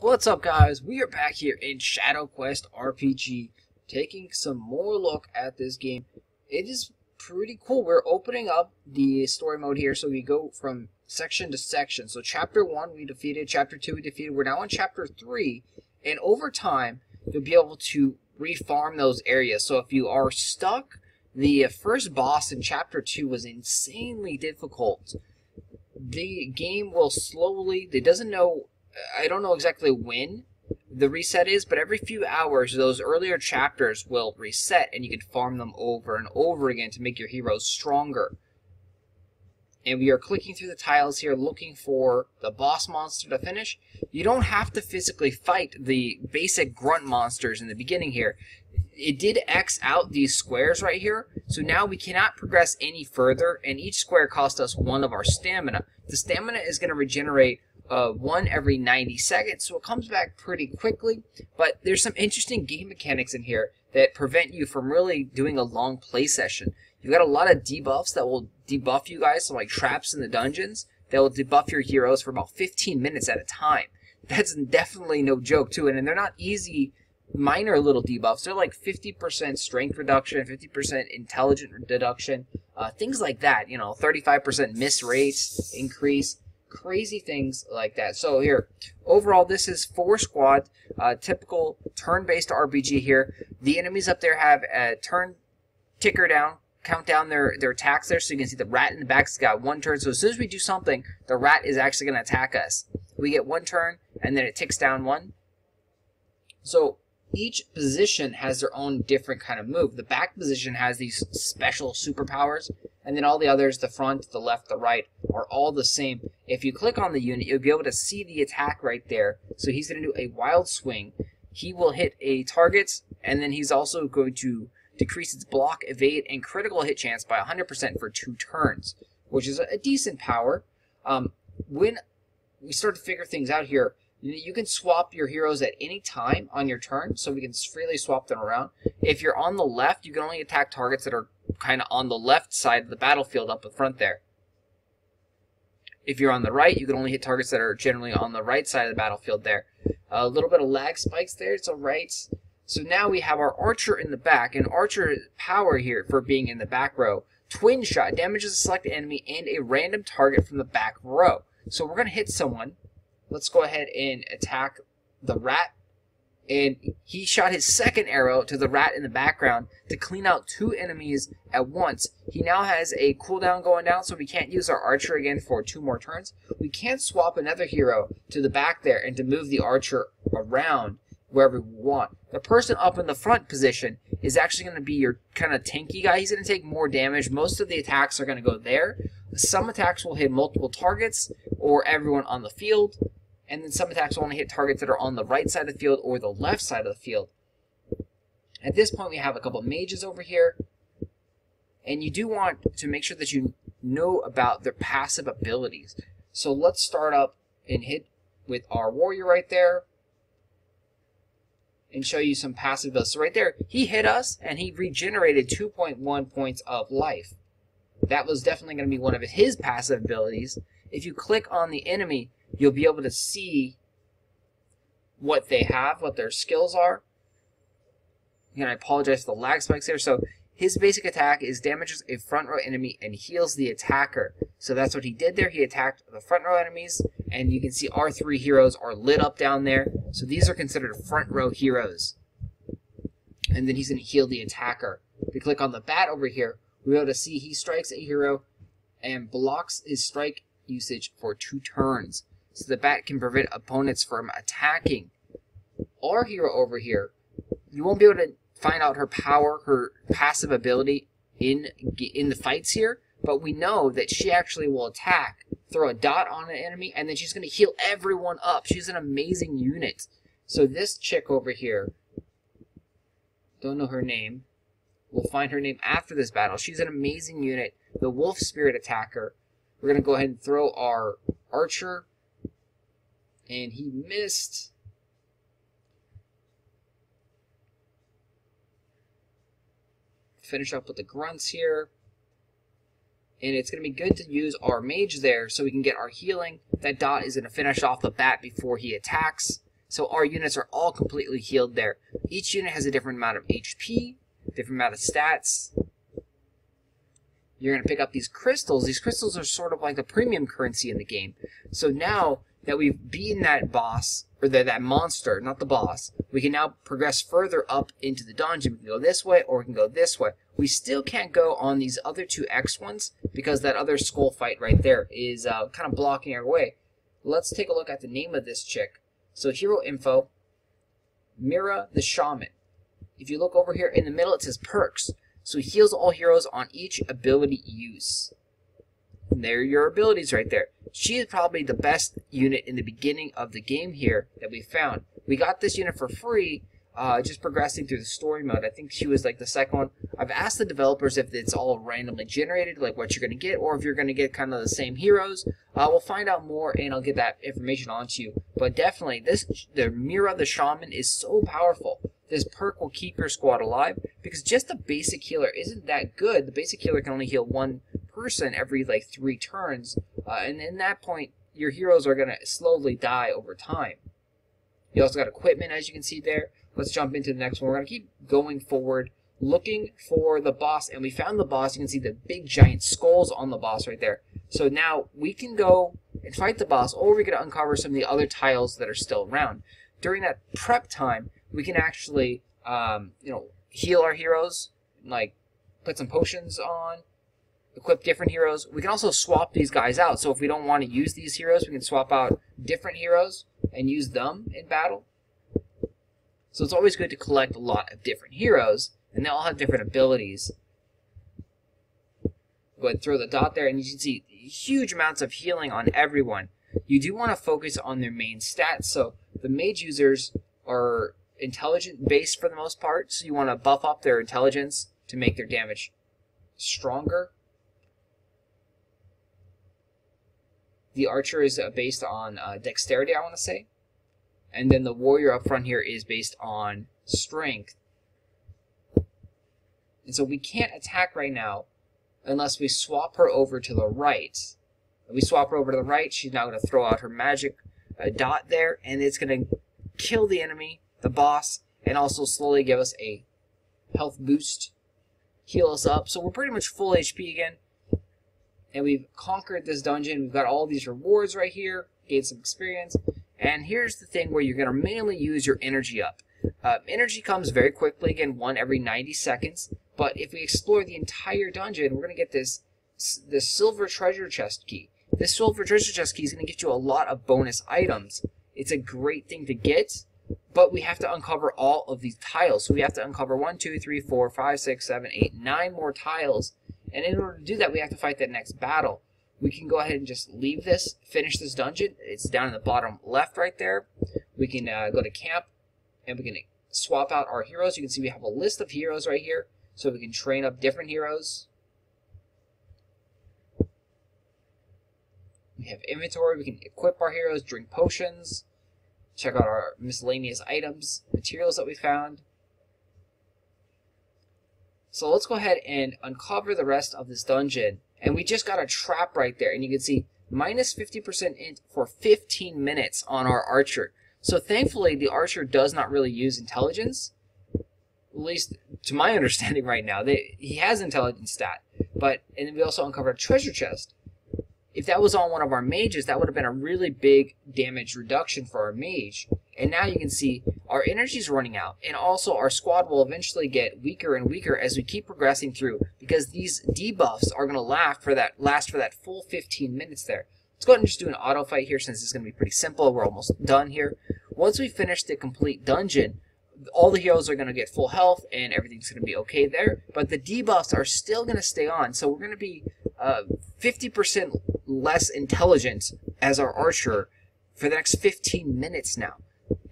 What's up, guys? We are back here in Shadow Quest RPG, taking some more look at this game. It is pretty cool. We're opening up the story mode here, so we go from section to section. So chapter 1 we defeated, chapter 2 we defeated, we're now in chapter 3, and over time you'll be able to refarm those areas. So if you are stuck, the first boss in chapter 2 was insanely difficult. The game will slowly, it doesn't know, I don't know exactly when the reset is, but every few hours those earlier chapters will reset and you can farm them over and over again to make your heroes stronger. And we are clicking through the tiles here looking for the boss monster to finish. You don't have to physically fight the basic grunt monsters in the beginning here. It did X out these squares right here, so now we cannot progress any further, and each square cost us one of our stamina. The stamina is going to regenerate one every 90 seconds, so it comes back pretty quickly, but there's some interesting game mechanics in here that prevent you from really doing a long play session. You've got a lot of debuffs that will debuff you guys, so like traps in the dungeons, that will debuff your heroes for about 15 minutes at a time. That's definitely no joke, too, and they're not easy minor little debuffs. They're like 50% strength reduction, 50% intelligent deduction, things like that, you know, 35% miss rates increase. Crazy things like that. So here, overall, this is 4 squad, typical turn-based RPG here. The enemies up there have a turn ticker down, count down their attacks there, so you can see the rat in the back's got 1 turn. So as soon as we do something, the rat is actually going to attack us. We get 1 turn, and then it ticks down 1. So each position has their own different kind of move. The back position has these special superpowers, and then all the others, the front, the left, the right, are all the same. If you click on the unit, you'll be able to see the attack right there. So he's going to do a wild swing. He will hit a target, and then he's also going to decrease its block, evade, and critical hit chance by 100% for 2 turns, which is a decent power. When we start to figure things out here, you can swap your heroes at any time on your turn, so we can freely swap them around. If you're on the left, you can only attack targets that are kind of on the left side of the battlefield up in front there. If you're on the right, you can only hit targets that are generally on the right side of the battlefield there. A little bit of lag spikes there, it's all right. So now we have our archer in the back, and archer power here for being in the back row. Twin shot damages a selected enemy and a random target from the back row. So we're going to hit someone. Let's go ahead and attack the rat. And he shot his second arrow to the rat in the background to clean out 2 enemies at once. He now has a cooldown going down, so we can't use our archer again for 2 more turns. We can swap another hero to the back there and to move the archer around wherever we want. The person up in the front position is actually going to be your kind of tanky guy. He's going to take more damage. Most of the attacks are going to go there. Some attacks will hit multiple targets or everyone on the field. And then some attacks will only hit targets that are on the right side of the field or the left side of the field. At this point, we have a couple mages over here. And you do want to make sure that you know about their passive abilities. So let's start up and hit with our warrior right there. And show you some passive abilities. So right there, he hit us and he regenerated 2.1 points of life. That was definitely going to be one of his passive abilities. If you click on the enemy, you'll be able to see what they have, what their skills are. Again, I apologize for the lag spikes here. So his basic attack is damages a front row enemy and heals the attacker. So that's what he did there. He attacked the front row enemies, and you can see our 3 heroes are lit up down there. So these are considered front row heroes. And then he's going to heal the attacker. If you click on the bat over here, we'll be able to see he strikes a hero and blocks his strike usage for 2 turns. So the bat can prevent opponents from attacking. Our hero over here, you won't be able to find out her power, her passive ability in the fights here, but we know that she actually will attack, throw a dot on an enemy, and then she's going to heal everyone up. She's an amazing unit. So this chick over here, don't know her name, we'll find her name after this battle. She's an amazing unit, the wolf spirit attacker. We're going to go ahead and throw our archer. And he missed. Finish up with the grunts here. And it's going to be good to use our mage there so we can get our healing. That dot is going to finish off the bat before he attacks. So our units are all completely healed there. Each unit has a different amount of HP, different amount of stats. You're going to pick up these crystals. These crystals are sort of like the premium currency in the game. So now that we've beaten that boss, or that monster, not the boss, we can now progress further up into the dungeon. We can go this way, or we can go this way. We still can't go on these other two X ones, because that other skull fight right there is kind of blocking our way. Let's take a look at the name of this chick. So hero info, Mira the Shaman. If you look over here in the middle, it says perks. So he heals all heroes on each ability use. And there are your abilities right there. She is probably the best unit in the beginning of the game here that we found. We got this unit for free, just progressing through the story mode. I think she was like the second one. I've asked the developers if it's all randomly generated, like what you're going to get, or if you're going to get kind of the same heroes. We'll find out more, and I'll get that information onto you. But definitely, the Mira the Shaman is so powerful. This perk will keep your squad alive, because just the basic healer isn't that good. The basic healer can only heal one person every like 3 turns, and in that point, your heroes are going to slowly die over time. You also got equipment, as you can see there. Let's jump into the next one. We're going to keep going forward, looking for the boss, and we found the boss. You can see the big giant skulls on the boss right there. So now we can go and fight the boss, or we can uncover some of the other tiles that are still around. During that prep time, we can actually, you know, heal our heroes, like put some potions on, equip different heroes. We can also swap these guys out. So if we don't want to use these heroes, we can swap out different heroes and use them in battle. So it's always good to collect a lot of different heroes, and they all have different abilities. Go ahead and throw the dot there, and you can see huge amounts of healing on everyone. You do want to focus on their main stats. So the mage users are intelligent based for the most part, so you want to buff up their intelligence to make their damage stronger. The archer is based on dexterity, I want to say, and then the warrior up front here is based on strength. And so we can't attack right now unless we swap her over to the right. If we swap her over to the right, she's now going to throw out her magic dot there, and it's going to kill the enemy, the boss, and also slowly give us a health boost, heal us up. So we're pretty much full HP again, and we've conquered this dungeon. We've got all these rewards right here, gained some experience, and here's the thing where you're going to mainly use your energy up. Energy comes very quickly, again, 1 every 90 seconds, but if we explore the entire dungeon, we're going to get this silver treasure chest key. This silver treasure chest key is going to get you a lot of bonus items. It's a great thing to get, but we have to uncover all of these tiles. So we have to uncover 1, 2, 3, 4, 5, 6, 7, 8, 9 more tiles. And in order to do that, we have to fight that next battle. We can go ahead and just leave this, finish this dungeon. It's down in the bottom left right there. We can go to camp, and we can swap out our heroes. You can see we have a list of heroes right here, so we can train up different heroes. We have inventory. We can equip our heroes, drink potions, check out our miscellaneous items, materials that we found. So let's go ahead and uncover the rest of this dungeon. And we just got a trap right there. And you can see minus 50% int for 15 minutes on our archer. So thankfully, the archer does not really use intelligence. At least to my understanding right now. He has intelligence stat. And then we also uncovered a treasure chest. If that was on one of our mages, that would have been a really big damage reduction for our mage. And now you can see our energy's running out, and also our squad will eventually get weaker and weaker as we keep progressing through, because these debuffs are going to last for that full 15 minutes there. Let's go ahead and just do an auto fight here, since it's going to be pretty simple. We're almost done here. Once we finish the complete dungeon, all the heroes are going to get full health, and everything's going to be okay there. But the debuffs are still going to stay on, so we're going to be 50% less intelligent as our archer for the next 15 minutes now.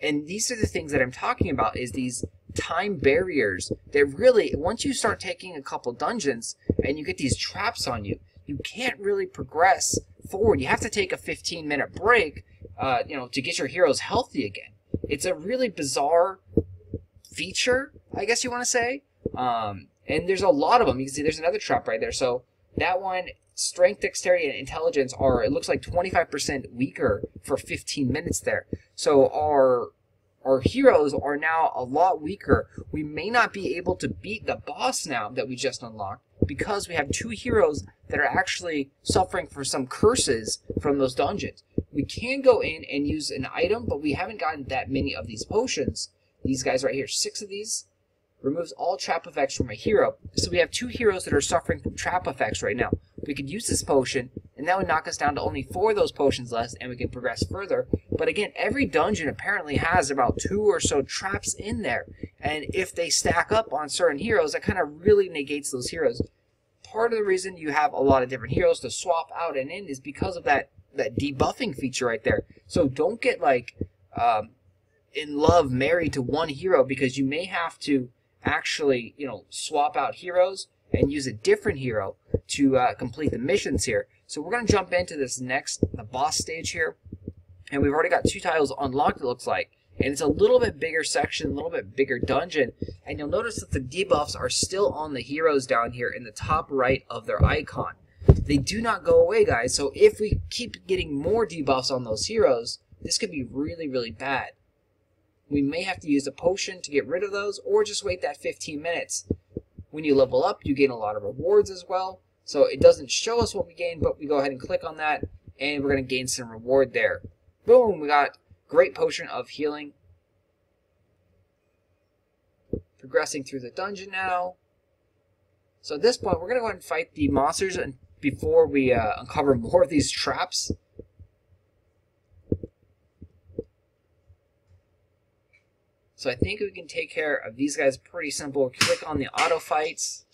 And these are the things that I'm talking about, is these time barriers that really, once you start taking a couple dungeons and you get these traps on you, you can't really progress forward. You have to take a 15-minute break, you know, to get your heroes healthy again. It's a really bizarre feature, I guess you want to say. And there's a lot of them. You can see there's another trap right there. So that one, strength, dexterity, and intelligence are, it looks like, 25% weaker for 15 minutes there. So our our heroes are now a lot weaker. We may not be able to beat the boss now that we just unlocked because we have two heroes that are actually suffering from some curses from those dungeons. We can go in and use an item, but we haven't gotten that many of these potions. These guys right here, 6 of these. Removes all trap effects from a hero. So we have two heroes that are suffering from trap effects right now. We could use this potion, and that would knock us down to only 4 of those potions left, and we can progress further. But again, every dungeon apparently has about 2 or so traps in there, and if they stack up on certain heroes, that kind of really negates those heroes. Part of the reason you have a lot of different heroes to swap out and in is because of that debuffing feature right there. So don't get like in love married to one hero, because you may have to actually, you know, swap out heroes and use a different hero to complete the missions here. So we're going to jump into this next, the boss stage here, and we've already got 2 titles unlocked, it looks like, and it's a little bit bigger section, a little bit bigger dungeon, and you'll notice that the debuffs are still on the heroes down here in the top right of their icon. They do not go away, guys, so if we keep getting more debuffs on those heroes, this could be really, really bad. We may have to use a potion to get rid of those, or just wait that 15 minutes. When you level up, you gain a lot of rewards as well. So it doesn't show us what we gain, but we go ahead and click on that, and we're going to gain some reward there. Boom, we got great potion of healing. Progressing through the dungeon now. So at this point, we're going to go ahead and fight the monsters and before we uncover more of these traps. So I think we can take care of these guys pretty simple. Click on the auto fights.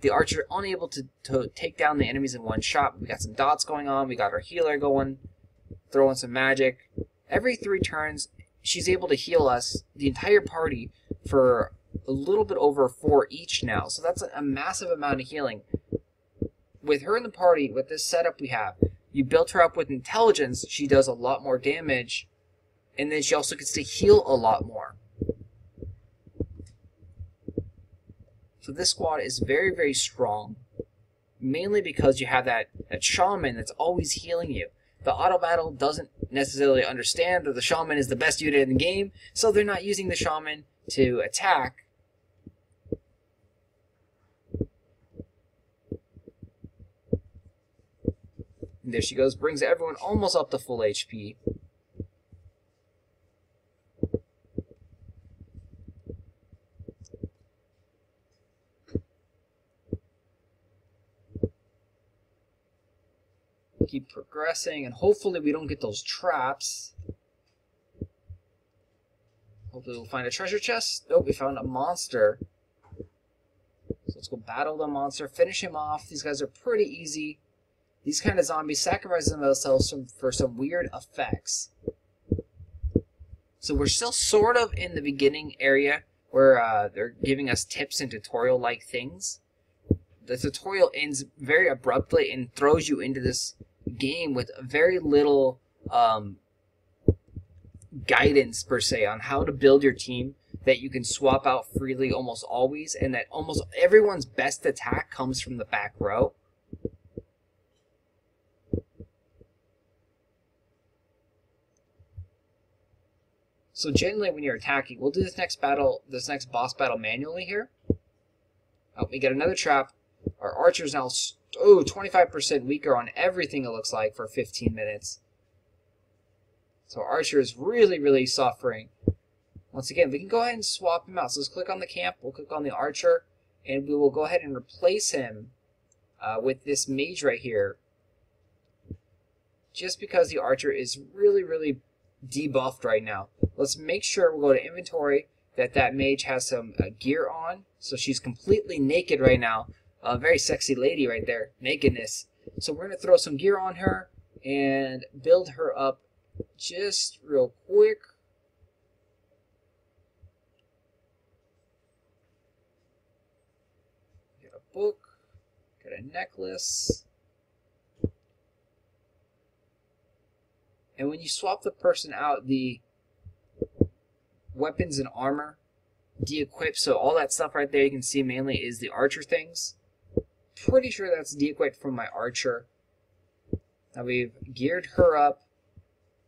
The archer unable to take down the enemies in one shot. We got some dots going on. We got our healer going. Throwing some magic. Every 3 turns, she's able to heal us, the entire party, for a little bit over 4 each now. So that's a massive amount of healing. With her in the party, with this setup we have, you built her up with intelligence. She does a lot more damage. And then she also gets to heal a lot more. So this squad is very, very strong, mainly because you have that shaman that's always healing you. The auto battle doesn't necessarily understand that the shaman is the best unit in the game, so they're not using the shaman to attack. And there she goes, brings everyone almost up to full HP. Keep progressing, and hopefully we don't get those traps. Hopefully we'll find a treasure chest. Nope, we found a monster. So let's go battle the monster, finish him off. These guys are pretty easy. These kind of zombies sacrifice themselves for some weird effects. So we're still sort of in the beginning area where they're giving us tips and tutorial-like things. The tutorial ends very abruptly and throws you into this game with very little guidance per se on how to build your team that you can swap out freely almost always, and that almost everyone's best attack comes from the back row. So generally when you're attacking, we'll do this next boss battle manually here. Oh, we get another trap. Our archer is now 25% weaker on everything, it looks like, for 15 minutes. So our archer is really, really suffering. Once again, we can go ahead and swap him out. So let's click on the camp. We'll click on the archer, and we will go ahead and replace him with this mage right here. Just because the archer is really, really debuffed right now. Let's make sure we'll go to inventory, that mage has some gear on. So she's completely naked right now. A very sexy lady right there, nakedness. So we're going to throw some gear on her and build her up just real quick. Get a book, get a necklace. And when you swap the person out, the weapons and armor de-equipped, so all that stuff right there you can see mainly is the archer things. Pretty sure that's de-equipped from my archer. Now we've geared her up.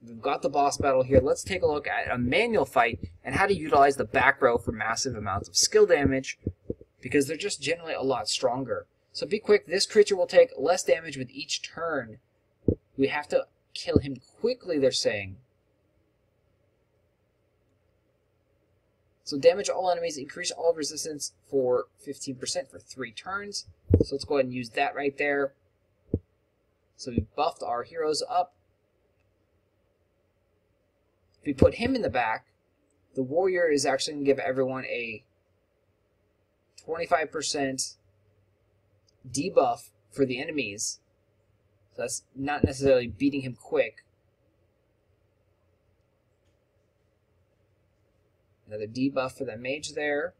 We've got the boss battle here. Let's take a look at a manual fight and how to utilize the back row for massive amounts of skill damage, because they're just generally a lot stronger. So be quick. This creature will take less damage with each turn. We have to kill him quickly, they're saying. So damage all enemies, increase all resistance for 15% for 3 turns. So let's go ahead and use that right there. So we buffed our heroes up. If we put him in the back, the warrior is actually going to give everyone a 25% debuff for the enemies. So that's not necessarily beating him quick. Another debuff for that mage there.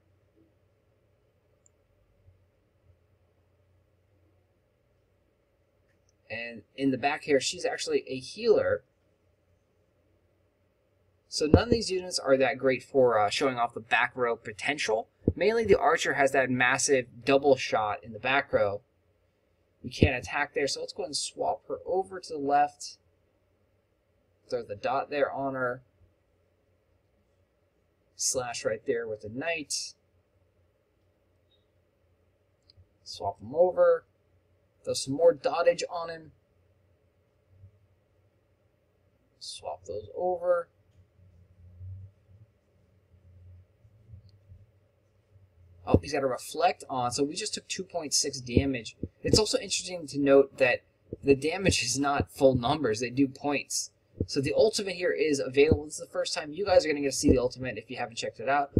And in the back here, she's actually a healer. So none of these units are that great for showing off the back row potential. Mainly the archer has that massive double shot in the back row. We can't attack there, so let's go ahead and swap her over to the left. Throw the dot there on her. Slash right there with the knight. Swap him over. Throw some more dotage on him. Swap those over. Oh, he's got to reflect on, so we just took 2.6 damage. It's also interesting to note that the damage is not full numbers, they do points. So the ultimate here is available. This is the first time you guys are going to get to see the ultimate if you haven't checked it out.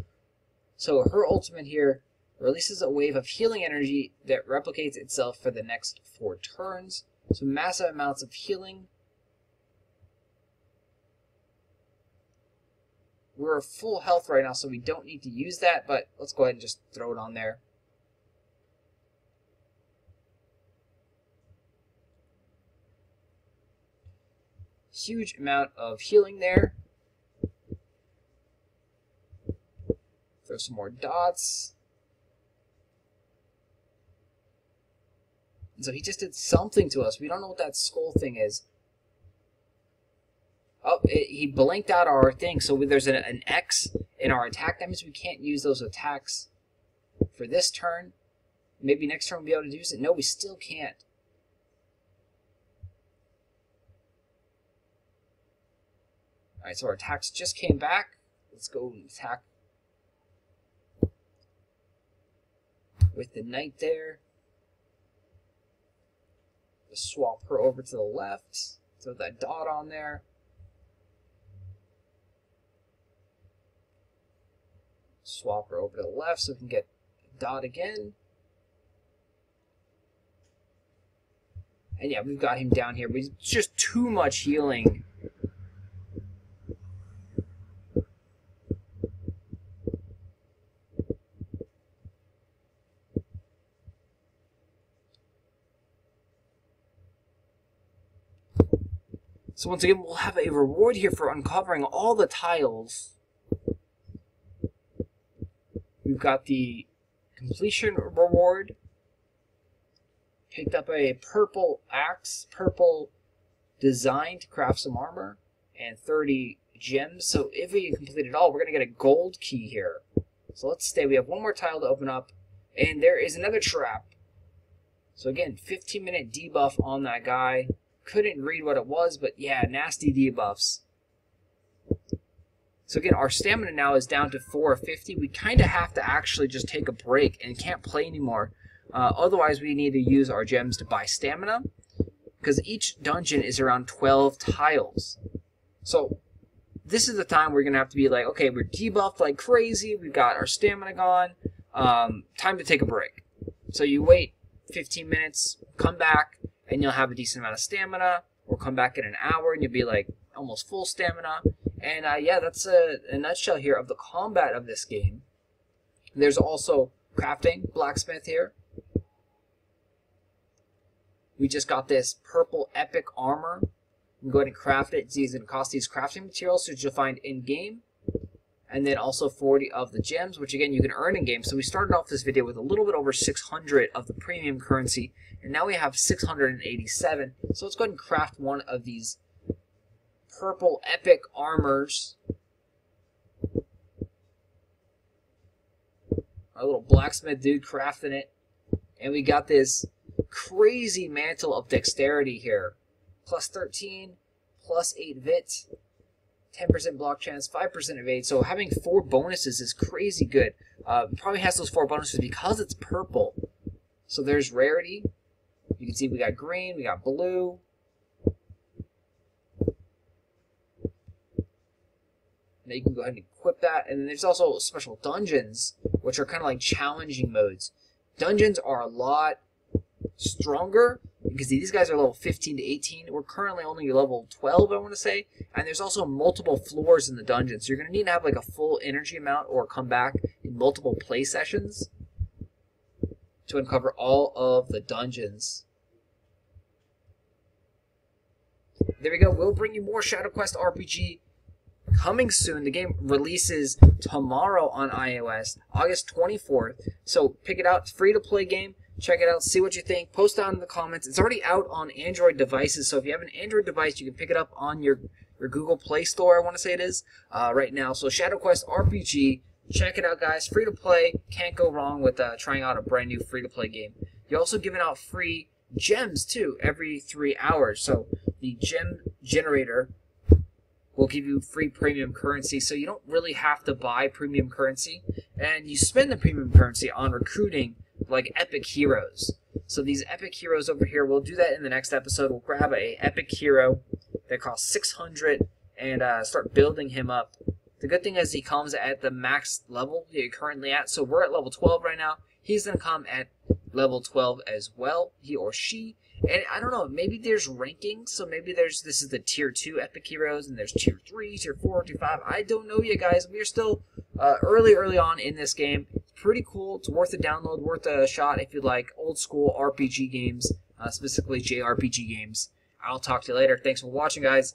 So her ultimate here releases a wave of healing energy that replicates itself for the next 4 turns. So massive amounts of healing. We're at full health right now, so we don't need to use that, but let's go ahead and just throw it on there. Huge amount of healing there. Throw some more dots. And so he just did something to us. We don't know what that skull thing is. Oh, he blanked out our thing, so there's an X in our attack. That means we can't use those attacks for this turn. Maybe next turn we'll be able to use it. No, we still can't. Alright, so our attacks just came back. Let's go and attack with the knight there. Just swap her over to the left. Throw that dot on there. Swap her over to the left so we can get the dot again. And yeah, we've got him down here. But it's just too much healing. So once again, we'll have a reward here for uncovering all the tiles. We've got the completion reward. Picked up a purple axe, purple design to craft some armor, and 30 gems. So if we complete it all, we're going to get a gold key here. So let's stay. We have one more tile to open up, and there is another trap. So again, 15-minute debuff on that guy. Couldn't read what it was, but yeah, nasty debuffs. So again, our stamina now is down to 450. We kind of have to actually just take a break and can't play anymore. Otherwise, we need to use our gems to buy stamina, because each dungeon is around 12 tiles. So this is the time we're going to have to be like, okay, we're debuffed like crazy. We've got our stamina gone. Time to take a break. So you wait 15 minutes, come back, and you'll have a decent amount of stamina, or come back in an hour and you'll be like almost full stamina. And yeah, that's a nutshell here of the combat of this game. There's also crafting, blacksmith here. We just got this purple epic armor. You can go ahead and craft it. It's going to cost these crafting materials, which you'll find in-game. And then also 40 of the gems, which again you can earn in game. So we started off this video with a little bit over 600 of the premium currency, and now we have 687. So let's go ahead and craft one of these purple epic armors. Our little blacksmith dude crafting it. And we got this crazy mantle of dexterity here. Plus 13, plus 8 vit, 10% block chance, 5% evade. So having 4 bonuses is crazy good. Probably has those 4 bonuses because it's purple. So there's rarity. You can see we got green, we got blue. Now you can go ahead and equip that. And then there's also special dungeons, which are kind of like challenging modes. Dungeons are a lot stronger. You can see these guys are level 15 to 18. We're currently only level 12, I want to say. And there's also multiple floors in the dungeon. So you're going to need to have like a full energy amount or come back in multiple play sessions to uncover all of the dungeons. There we go. We'll bring you more Shadow Quest RPG coming soon. The game releases tomorrow on iOS, August 24th. So pick it out. It's a free-to-play game. Check it out. See what you think. Post down in the comments. It's already out on Android devices. So if you have an Android device, you can pick it up on your Google Play Store, I want to say it is, right now. So Shadow Quest RPG. Check it out, guys. Free-to-play. Can't go wrong with trying out a brand new free-to-play game. You're also giving out free gems, too, every 3 hours. So the gem generator will give you free premium currency, so you don't really have to buy premium currency. And you spend the premium currency on recruiting, like, epic heroes. So these epic heroes over here, we'll do that in the next episode. We'll grab a epic hero that costs 600 and start building him up. The good thing is he comes at the max level that you're currently at. So we're at level 12 right now. He's going to come at level 12 as well, he or she. And I don't know, maybe there's rankings. So maybe this is the tier 2 epic heroes, and there's tier 3, tier 4, tier 5. I don't know yet, guys. We are still early on in this game. It's pretty cool. It's worth a download, worth a shot if you like old school RPG games, specifically JRPG games. I'll talk to you later. Thanks for watching, guys.